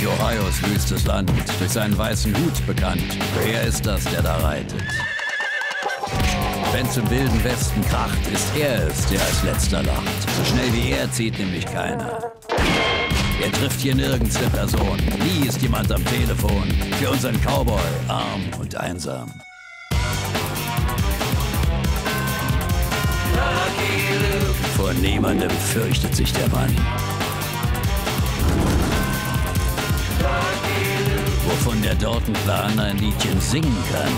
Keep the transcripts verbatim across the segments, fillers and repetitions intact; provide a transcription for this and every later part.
durch Ohios wüstes Land, durch seinen weißen Hut bekannt. Er ist das, der da reitet. Wenn's im wilden Westen kracht, ist er es, der als letzter lacht. So schnell wie er zieht nämlich keiner. Er trifft hier nirgends eine Person, nie ist jemand am Telefon. Für unseren Cowboy, arm und einsam. Vor niemandem fürchtet sich der Mann. Wovon der Dalton-Clan ein Liedchen singen kann.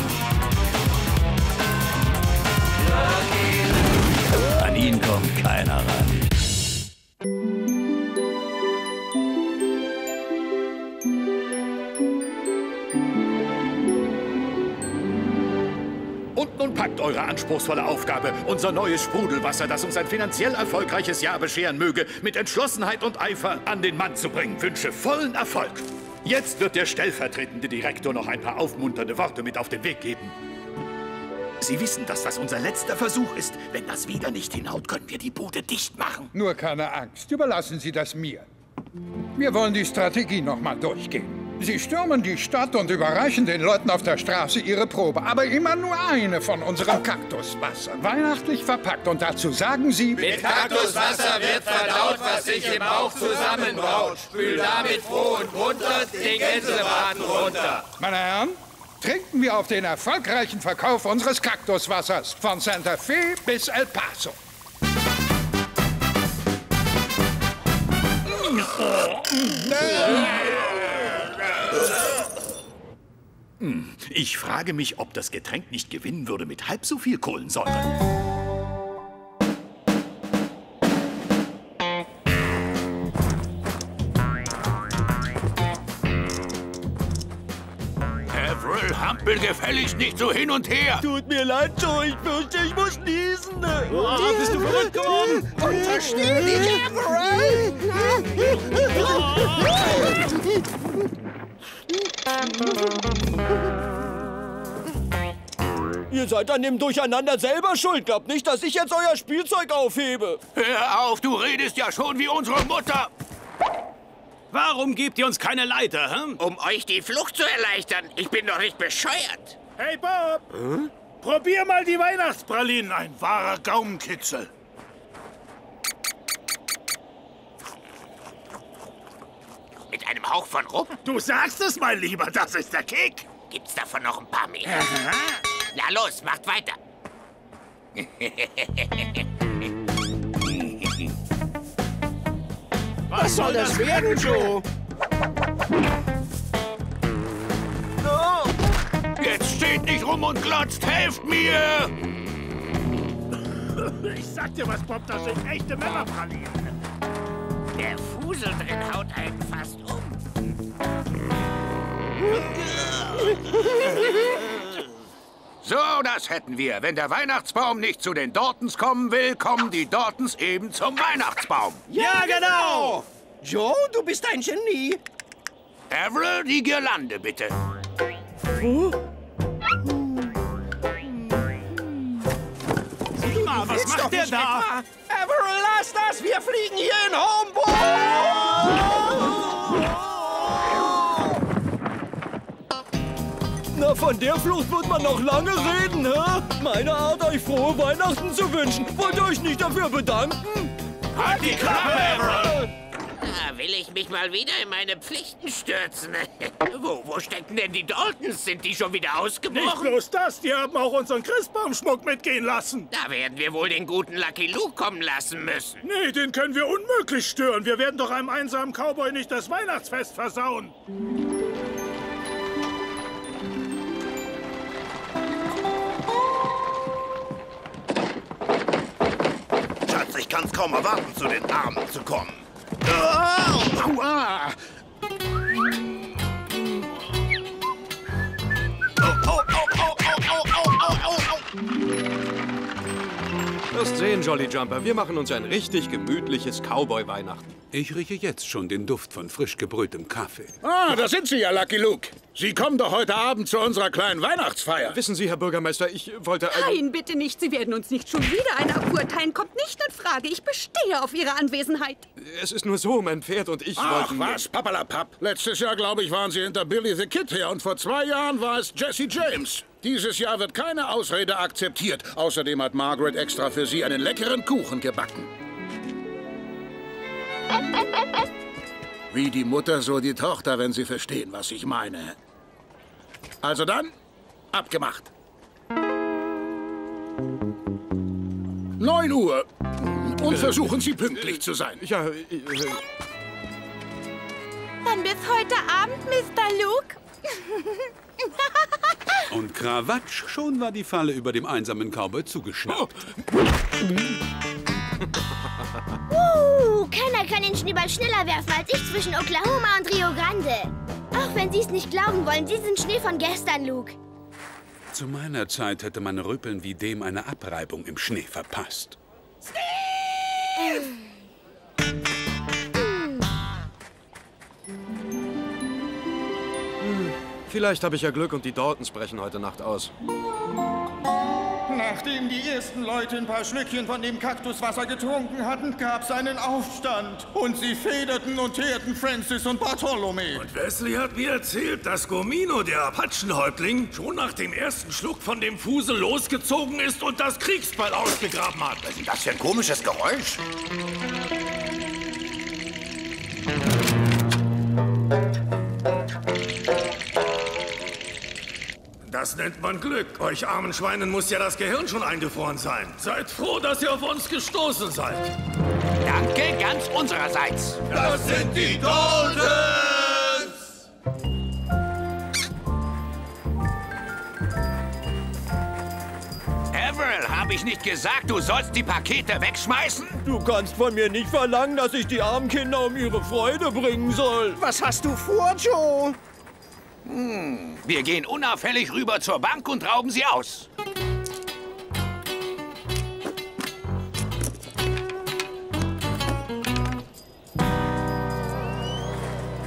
An ihn kommt keiner ran. Packt eure anspruchsvolle Aufgabe, unser neues Sprudelwasser, das uns ein finanziell erfolgreiches Jahr bescheren möge, mit Entschlossenheit und Eifer an den Mann zu bringen. Wünsche vollen Erfolg. Jetzt wird der stellvertretende Direktor noch ein paar aufmunternde Worte mit auf den Weg geben. Sie wissen, dass das unser letzter Versuch ist. Wenn das wieder nicht hinhaut, können wir die Bude dicht machen. Nur keine Angst, überlassen Sie das mir. Wir wollen die Strategie noch mal durchgehen. Sie stürmen die Stadt und überreichen den Leuten auf der Straße ihre Probe. Aber immer nur eine von unserem Kaktuswasser. Weihnachtlich verpackt. Und dazu sagen sie... Mit Kaktuswasser wird verdaut, was sich im Bauch zusammenbraut. Spül damit froh und munter den Gänsebraten runter. Meine Herren, trinken wir auf den erfolgreichen Verkauf unseres Kaktuswassers. Von Santa Fe bis El Paso. Ich frage mich, ob das Getränk nicht gewinnen würde mit halb so viel Kohlensäure. Averell, hampel gefälligst nicht so hin und her. Tut mir leid, Joe, ich fürchte, ich muss niesen. Oh, bist du verrückt geworden? Untersteh dich, Averell! Ihr seid an dem Durcheinander selber schuld. Glaubt nicht, dass ich jetzt euer Spielzeug aufhebe. Hör auf, du redest ja schon wie unsere Mutter. Warum gebt ihr uns keine Leiter, hm? Um euch die Flucht zu erleichtern. Ich bin doch nicht bescheuert. Hey, Bob. Hm? Probier mal die Weihnachtspralinen. Ein wahrer Gaumenkitzel. Mit einem Hauch von Rum? Du sagst es, mein Lieber, das ist der Kick. Gibt's davon noch ein paar mehr? Aha. Na los, macht weiter. Was soll das werden, Joe? No. Jetzt steht nicht rum und glotzt, helft mir! Ich sag dir was, Bob, das sind echte Männerpralinen. Der Fusel drin haut einen fast um. So, das hätten wir. Wenn der Weihnachtsbaum nicht zu den Daltons kommen will, kommen die Daltons eben zum Weihnachtsbaum. Ja, genau! Joe, du bist ein Genie. Averell, die Girlande, bitte. Huh? Sieh mal, was macht der da? Etwa? Averell, lass das! Wir fliegen hier in Homeboy! Na, von der Flucht wird man noch lange reden, hä? Meine Art, euch frohe Weihnachten zu wünschen. Wollt ihr euch nicht dafür bedanken? Halt die Klappe, Averell! Da will ich mich mal wieder in meine Pflichten stürzen. wo, wo stecken denn die Daltons? Sind die schon wieder ausgebrochen? Nicht bloß das, die haben auch unseren Christbaumschmuck mitgehen lassen. Da werden wir wohl den guten Lucky Luke kommen lassen müssen. Nee, den können wir unmöglich stören. Wir werden doch einem einsamen Cowboy nicht das Weihnachtsfest versauen. Schatz, ich kann's kaum erwarten, zu den Armen zu kommen. Oh, aua. Oh, oh, oh, oh, oh, oh, oh, oh. Wirst sehen, Jolly Jumper. Wir machen uns ein richtig gemütliches Cowboy-Weihnachten. Ich rieche jetzt schon den Duft von frisch gebrühtem Kaffee. Ah, da sind Sie ja, Lucky Luke. Sie kommen doch heute Abend zu unserer kleinen Weihnachtsfeier. Wissen Sie, Herr Bürgermeister, ich wollte... Nein, bitte nicht. Sie werden uns nicht schon wieder eine Abfuhr teilen. Kommt nicht in Frage. Ich bestehe auf Ihre Anwesenheit. Es ist nur so, mein Pferd und ich Ach, wollten... Ach was, Pappalapapp. Letztes Jahr, glaube ich, waren Sie hinter Billy the Kid her. Und vor zwei Jahren war es Jesse James. Dieses Jahr wird keine Ausrede akzeptiert. Außerdem hat Margaret extra für Sie einen leckeren Kuchen gebacken. Wie die Mutter, so die Tochter, wenn Sie verstehen, was ich meine. Also dann, abgemacht. neun Uhr. Und versuchen Sie, pünktlich zu sein. Ja, äh, äh. Dann bis heute Abend, Mister Luke. Und Krawatsch, schon war die Falle über dem einsamen Cowboy zugeschnappt. Uh, keiner kann den Schneeball schneller werfen als ich zwischen Oklahoma und Rio Grande. Auch wenn Sie es nicht glauben wollen, Sie sind Schnee von gestern, Luke. Zu meiner Zeit hätte man Rüppeln wie dem eine Abreibung im Schnee verpasst. Steve! Hm, vielleicht habe ich ja Glück und die Daltons brechen heute Nacht aus. Nachdem die ersten Leute ein paar Schlückchen von dem Kaktuswasser getrunken hatten, gab es einen Aufstand. Und sie federten und teerten Francis und Bartholomew. Und Wesley hat mir erzählt, dass Gomino, der Apachenhäuptling, schon nach dem ersten Schluck von dem Fusel losgezogen ist und das Kriegsbeil ausgegraben hat. Was ist das für ein komisches Geräusch? Das nennt man Glück. Euch armen Schweinen muss ja das Gehirn schon eingefroren sein. Seid froh, dass ihr auf uns gestoßen seid. Danke, ganz unsererseits. Das sind die Daltons! Averell, habe ich nicht gesagt, du sollst die Pakete wegschmeißen? Du kannst von mir nicht verlangen, dass ich die armen Kinder um ihre Freude bringen soll. Was hast du vor, Joe? Hm. Wir gehen unauffällig rüber zur Bank und rauben sie aus.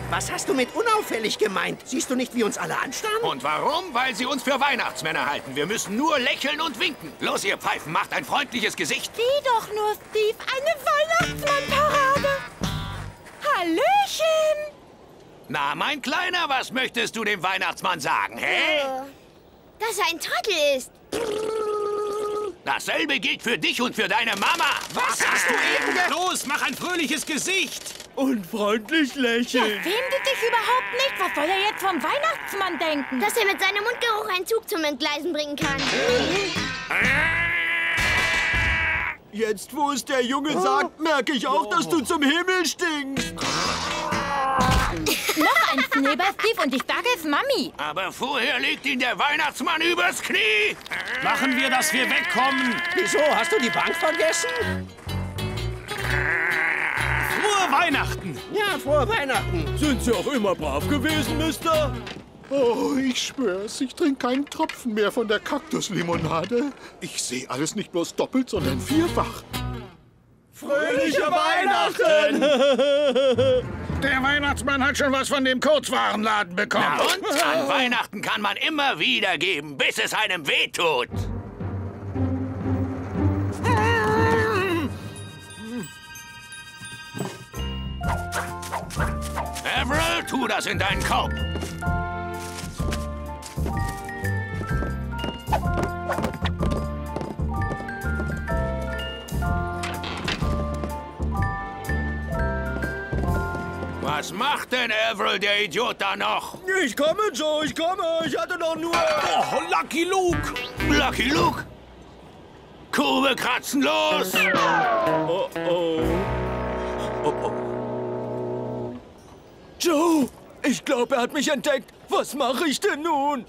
Was hast du mit unauffällig gemeint? Siehst du nicht, wie uns alle anstarren? Und warum? Weil sie uns für Weihnachtsmänner halten. Wir müssen nur lächeln und winken. Los, ihr Pfeifen, macht ein freundliches Gesicht. Sieh doch nur, Steve, eine Weihnachtsmannparade. Hallöchen! Na, mein Kleiner, was möchtest du dem Weihnachtsmann sagen, hä? Ja. Dass er ein Trottel ist. Dasselbe gilt für dich und für deine Mama. Was hast du eben ge... Los, mach ein fröhliches Gesicht. Und freundlich lächeln. Ja, findet dich überhaupt nicht. Was soll er jetzt vom Weihnachtsmann denken? Dass er mit seinem Mundgeruch einen Zug zum Entgleisen bringen kann. Jetzt, wo es der Junge sagt, merke ich auch, dass du zum Himmel stinkst. Noch ein Schneeball, Steve, und ich sage es Mami. Aber vorher legt ihn der Weihnachtsmann übers Knie. Machen wir, dass wir wegkommen. Wieso? Hast du die Bank vergessen? Frohe Weihnachten. Ja, frohe Weihnachten. Sind Sie auch immer brav gewesen, Mister? Oh, ich schwör's, ich trinke keinen Tropfen mehr von der Kaktuslimonade. Ich sehe alles nicht bloß doppelt, sondern vierfach. Fröhliche Weihnachten! Der Weihnachtsmann hat schon was von dem Kurzwarenladen bekommen. Na und? An Weihnachten kann man immer wieder geben, bis es einem wehtut. Averell, tu das in deinen Korb. Was macht denn Averell, der Idiot, da noch? Ich komme, Joe, ich komme. Ich hatte doch nur... Oh, Lucky Luke. Lucky Luke? Kurve kratzen, los! Oh, oh. Oh, oh. Joe, ich glaube, er hat mich entdeckt. Was mache ich denn nun?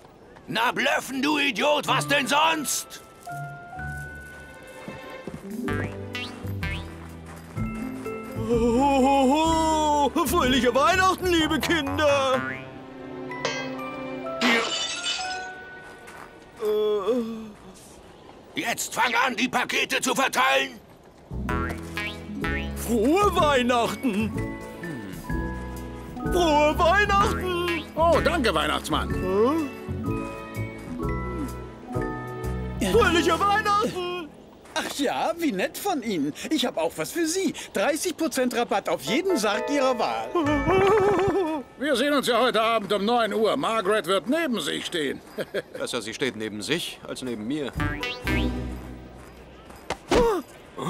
Na, blöffen, du Idiot. Was denn sonst? Hohoho! Ho, ho. Fröhliche Weihnachten, liebe Kinder! Jetzt fang an, die Pakete zu verteilen! Frohe Weihnachten! Frohe Weihnachten! Oh, danke, Weihnachtsmann. Hm? Fröhliche Weihnachten! Ach ja, wie nett von Ihnen. Ich habe auch was für Sie. dreißig Prozent Rabatt auf jeden Sarg Ihrer Wahl. Wir sehen uns ja heute Abend um neun Uhr. Margaret wird neben sich stehen. Besser, sie steht neben sich als neben mir. Oh.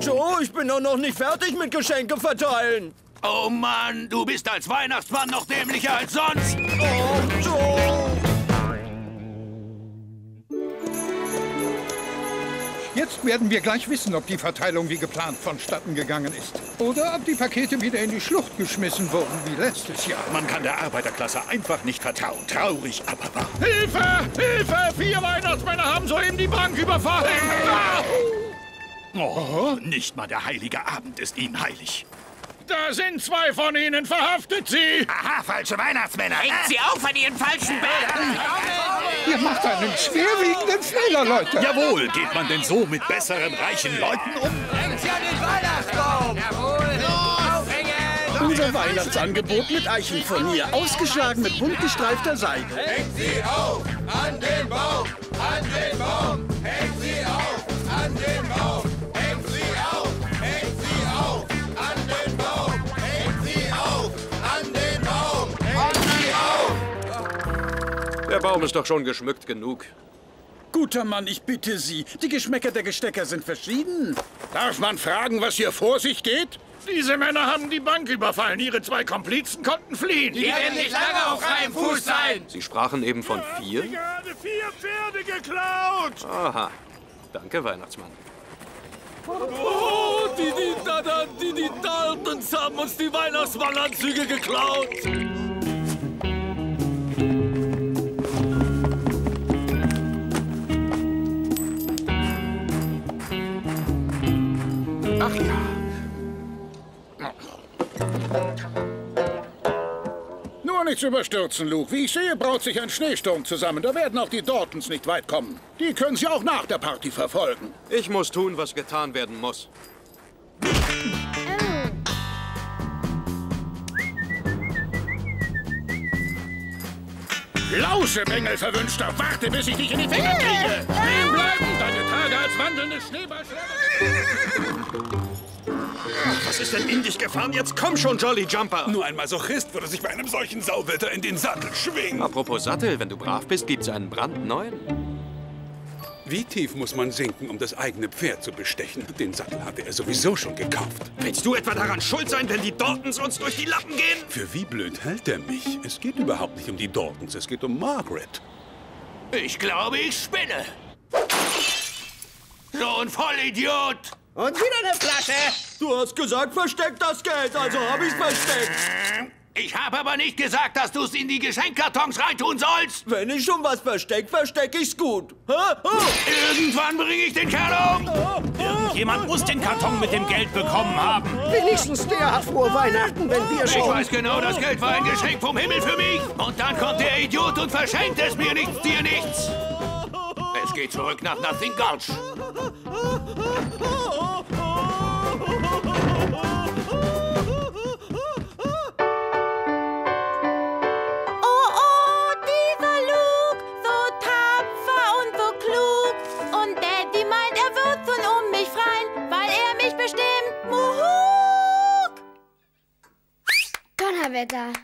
Joe, ich bin doch noch nicht fertig mit Geschenke verteilen. Oh Mann, du bist als Weihnachtsmann noch dämlicher als sonst. Oh, Joe. Jetzt werden wir gleich wissen, ob die Verteilung wie geplant vonstatten gegangen ist. Oder ob die Pakete wieder in die Schlucht geschmissen wurden, wie letztes Jahr. Man kann der Arbeiterklasse einfach nicht vertrauen. Traurig, aber wahr. Hilfe! Hilfe! Vier Weihnachtsmänner haben soeben die Bank überfallen. Ah! Oh, nicht mal der heilige Abend ist ihnen heilig. Da sind zwei von ihnen. Verhaftet sie! Aha, falsche Weihnachtsmänner. Hängt sie auf an ihren falschen Bildern. Ihr macht einen schwerwiegenden Fehler, Leute. Jawohl, geht man denn so mit besseren, reichen Leuten um? Hängt sie an den Weihnachtsbaum. Jawohl, aufhängen. Unser Weihnachtsangebot mit Eichenfurnier, ausgeschlagen mit bunt gestreifter Seide. Hängt sie auf an den Baum, an den Baum. Hängt sie auf an den Baum. Der Baum ist doch schon geschmückt genug. Guter Mann, ich bitte Sie. Die Geschmäcker der Gestecker sind verschieden. Darf man fragen, was hier vor sich geht? Diese Männer haben die Bank überfallen. Ihre zwei Komplizen konnten fliehen. Die werden nicht lange auf freiem Fuß sein. Sie sprachen eben von vier? Wir haben gerade vier Pferde geklaut. Aha. Danke, Weihnachtsmann. Oh, die, die, da, da, die, die Daltons haben uns die Weihnachtsmannanzüge geklaut. Ach ja. Nur nichts überstürzen, Luke. Wie ich sehe, braut sich ein Schneesturm zusammen. Da werden auch die Daltons nicht weit kommen. Die können Sie auch nach der Party verfolgen. Ich muss tun, was getan werden muss. Lauschebengel, Verwünschter, warte, bis ich dich in die Finger kriege! Stehen bleiben, deine Tage als wandelndes Schneeballschläger! Was ist denn in dich gefahren? Jetzt komm schon, Jolly Jumper! Nur ein Masochist würde sich bei einem solchen Sauwetter in den Sattel schwingen! Apropos Sattel, wenn du brav bist, gibt's einen brandneuen. Wie tief muss man sinken, um das eigene Pferd zu bestechen? Den Sattel hatte er sowieso schon gekauft. Willst du etwa daran schuld sein, wenn die Daltons uns durch die Lappen gehen? Für wie blöd hält er mich? Es geht überhaupt nicht um die Daltons, es geht um Margaret. Ich glaube, ich spinne. So ein Vollidiot! Und wieder eine Flasche! Du hast gesagt, versteck das Geld, also habe ich's versteckt. Ich habe aber nicht gesagt, dass du es in die Geschenkkartons reintun sollst. Wenn ich schon was versteck, versteck ich's gut. Ha? Ha? Irgendwann bringe ich den Kerl um. Irgendjemand muss den Karton mit dem Geld bekommen haben. Wenigstens der hat frohe Weihnachten, wenn wir schon... Ich weiß genau, das Geld war ein Geschenk vom Himmel für mich. Und dann kommt der Idiot und verschenkt es mir nichts, dir nichts. Es geht zurück nach Nothing Gulch.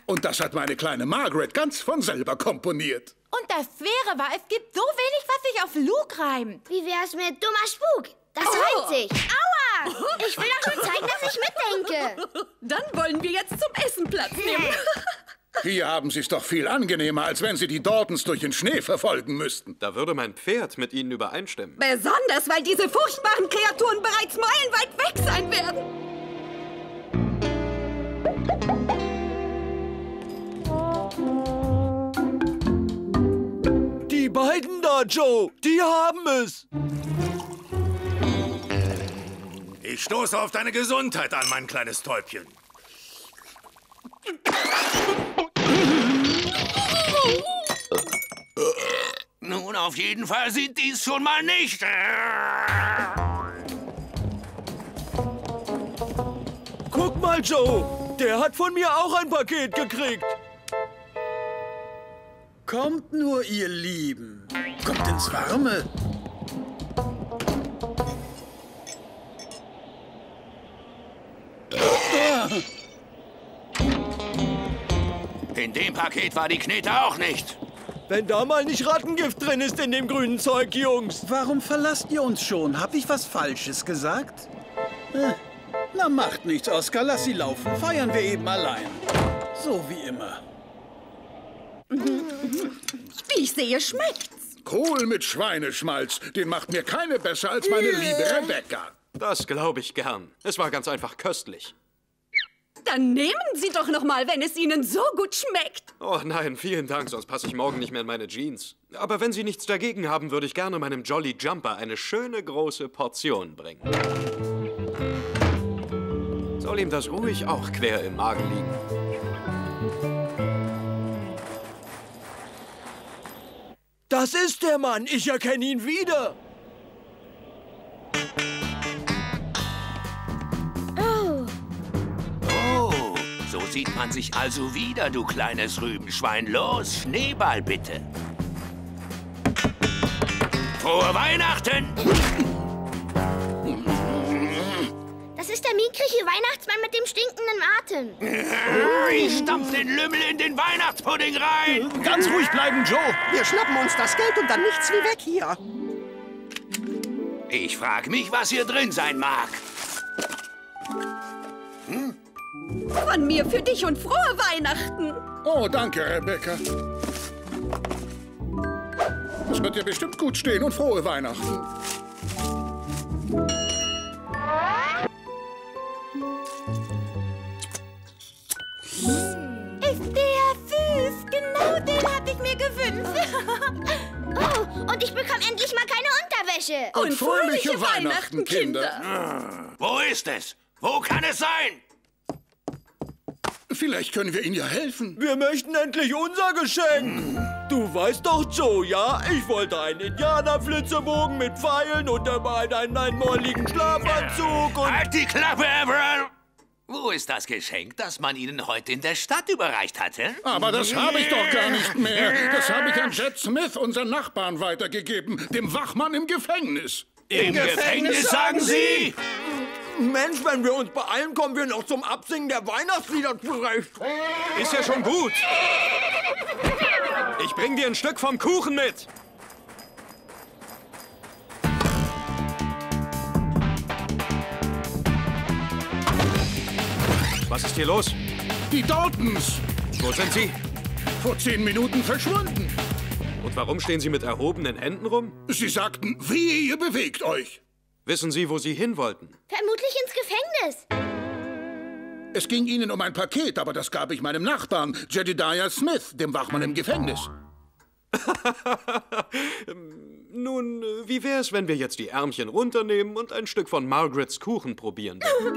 Und das hat meine kleine Margaret ganz von selber komponiert. Und das Schwere war, es gibt so wenig, was sich auf Luke reimt. Wie wär's mit dummer Spuk? Das oh. reimt sich. Aua! Ich will doch schon zeigen, dass ich mitdenke. Dann wollen wir jetzt zum Essen Platz nehmen. Hier haben Sie es doch viel angenehmer, als wenn Sie die Daltons durch den Schnee verfolgen müssten. Da würde mein Pferd mit Ihnen übereinstimmen. Besonders, weil diese furchtbaren Kreaturen bereits meilenweit weg sein werden. Die beiden da, Joe, die haben es. Ich stoße auf deine Gesundheit an, mein kleines Täubchen. Nun, auf jeden Fall sind dies schon mal nicht. Guck mal, Joe, der hat von mir auch ein Paket gekriegt. Kommt nur, ihr Lieben. Kommt ins Warme. In dem Paket war die Knete auch nicht. Wenn da mal nicht Rattengift drin ist in dem grünen Zeug, Jungs. Warum verlasst ihr uns schon? Hab ich was Falsches gesagt? Na, macht nichts, Oskar. Lass sie laufen. Feiern wir eben allein. So wie immer. Wie ich sehe, schmeckt's. Kohl mit Schweineschmalz. Den macht mir keine besser als meine liebe Rebecca. Das glaube ich gern. Es war ganz einfach köstlich. Dann nehmen Sie doch noch mal, wenn es Ihnen so gut schmeckt. Oh nein, vielen Dank, sonst passe ich morgen nicht mehr in meine Jeans. Aber wenn Sie nichts dagegen haben, würde ich gerne meinem Jolly Jumper eine schöne große Portion bringen. Soll ihm das ruhig auch quer im Magen liegen. Das ist der Mann, ich erkenne ihn wieder. So sieht man sich also wieder, du kleines Rübenschwein. Los, Schneeball bitte. Frohe Weihnachten! Das ist der miekrige Weihnachtsmann mit dem stinkenden Atem. Ich stampf den Lümmel in den Weihnachtspudding rein. Ganz ruhig bleiben, Joe. Wir schnappen uns das Geld und dann nichts wie weg hier. Ich frag mich, was hier drin sein mag. Hm? Von mir für dich und frohe Weihnachten. Oh, danke, Rebecca. Das wird dir bestimmt gut stehen und frohe Weihnachten. Ist der süß? Genau den hab ich mir gewünscht. Oh, und ich bekomme endlich mal keine Unterwäsche. Und, und fröhliche, fröhliche Weihnachten, Kinder. Kinder. Wo ist es? Wo kann es sein? Vielleicht können wir Ihnen ja helfen. Wir möchten endlich unser Geschenk. Du weißt doch, Joe, ja? Ich wollte einen Indianerflitzebogen mit Pfeilen und dabei einen, einen molligen Schlafanzug und... Halt die Klappe, Averell! Wo ist das Geschenk, das man Ihnen heute in der Stadt überreicht hatte? Aber das habe ich doch gar nicht mehr. Das habe ich an Jet Smith, unseren Nachbarn, weitergegeben, dem Wachmann im Gefängnis. Im, Im Gefängnis, Gefängnis, sagen Sie? Mensch, wenn wir uns beeilen, kommen wir noch zum Absingen der Weihnachtslieder zurecht. Ist ja schon gut. Ich bring dir ein Stück vom Kuchen mit. Was ist hier los? Die Daltons. Wo sind sie? Vor zehn Minuten verschwunden. Und warum stehen sie mit erhobenen Händen rum? Sie sagten, wie ihr bewegt euch. Wissen Sie, wo Sie hin wollten? Vermutlich ins Gefängnis. Es ging Ihnen um ein Paket, aber das gab ich meinem Nachbarn, Jedidiah Smith, dem Wachmann im Gefängnis. Nun, wie wär's, wenn wir jetzt die Ärmchen runternehmen und ein Stück von Margarets Kuchen probieren? Ja,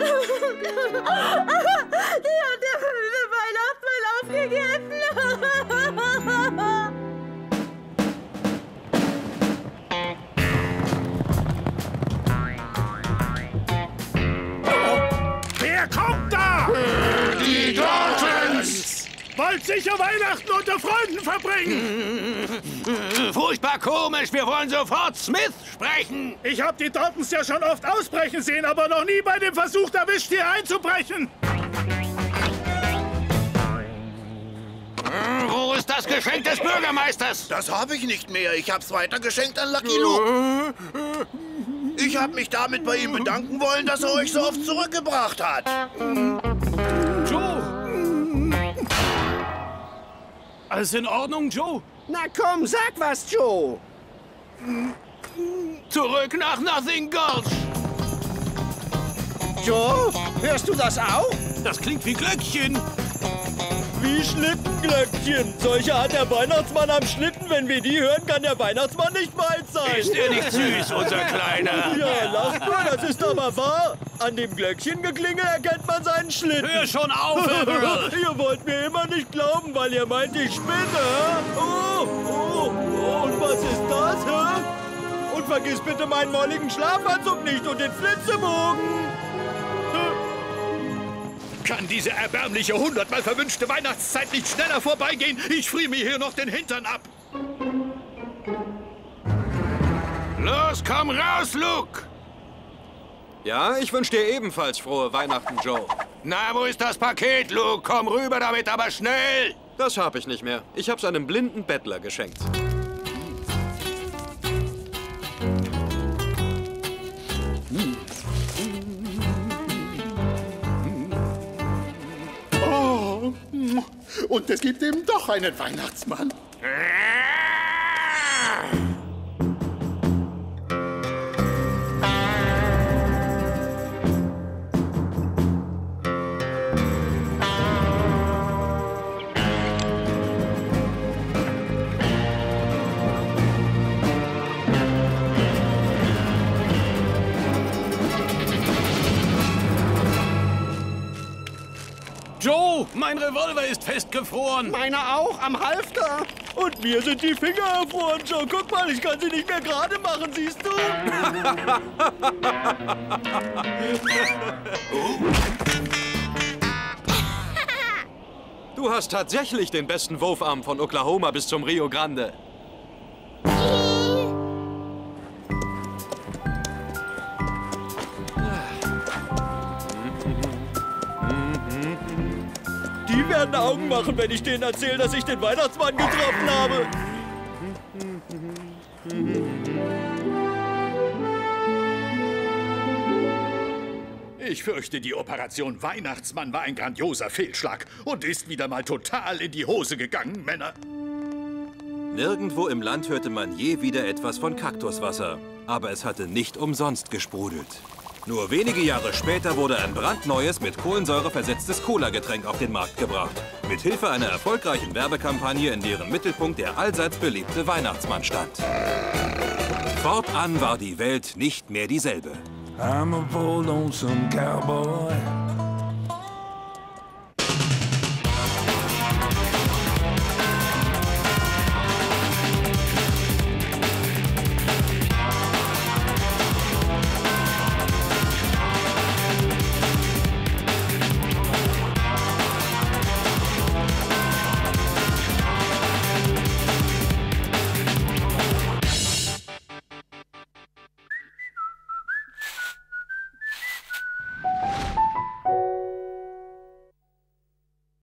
der Weihnachtsmann aufgegessen. Wer kommt da? Die Daltons! Wollt sicher Weihnachten unter Freunden verbringen! Furchtbar komisch, wir wollen sofort Smith sprechen! Ich hab die Daltons ja schon oft ausbrechen sehen, aber noch nie bei dem Versuch erwischt, hier einzubrechen! Wo ist das Geschenk des Bürgermeisters? Das habe ich nicht mehr. Ich hab's weitergeschenkt an Lucky Luke. Ich habe mich damit bei ihm bedanken wollen, dass er euch so oft zurückgebracht hat. Joe! Alles in Ordnung, Joe? Na komm, sag was, Joe! Zurück nach Nothing Gulch! Joe, hörst du das auch? Das klingt wie Glöckchen. Wie Schlittenglöckchen. Solche hat der Weihnachtsmann am Schlitten. Wenn wir die hören, kann der Weihnachtsmann nicht weit sein. Ist er nicht süß, unser Kleiner? Ja, lacht nur, das ist aber wahr. An dem Glöckchengeklingel erkennt man seinen Schlitten. Hör schon auf, Averell. Ihr wollt mir immer nicht glauben, weil ihr meint, ich spinne. Oh, oh, oh, und was ist das, hä? Und vergiss bitte meinen molligen Schlafanzug nicht und den Flitzebogen. Kann diese erbärmliche, hundertmal verwünschte Weihnachtszeit nicht schneller vorbeigehen? Ich friere mir hier noch den Hintern ab. Los, komm raus, Luke! Ja, ich wünsche dir ebenfalls frohe Weihnachten, Joe. Na, wo ist das Paket, Luke? Komm rüber damit, aber schnell! Das hab ich nicht mehr. Ich hab's einem blinden Bettler geschenkt. Oh, und es gibt eben doch einen Weihnachtsmann. Joe, mein Revolver ist festgefroren. Meiner auch, am Halfter. Und mir sind die Finger erfroren, Joe. Guck mal, ich kann sie nicht mehr gerade machen, siehst du? Du hast tatsächlich den besten Wurfarm von Oklahoma bis zum Rio Grande. Die werden Augen machen, wenn ich denen erzähle, dass ich den Weihnachtsmann getroffen habe. Ich fürchte, die Operation Weihnachtsmann war ein grandioser Fehlschlag und ist wieder mal total in die Hose gegangen, Männer. Nirgendwo im Land hörte man je wieder etwas von Kaktuswasser. Aber es hatte nicht umsonst gesprudelt. Nur wenige Jahre später wurde ein brandneues, mit Kohlensäure versetztes Cola-Getränk auf den Markt gebracht. Mit Hilfe einer erfolgreichen Werbekampagne, in deren Mittelpunkt der allseits beliebte Weihnachtsmann stand. Fortan war die Welt nicht mehr dieselbe. I'm a bold, lonesome cowboy.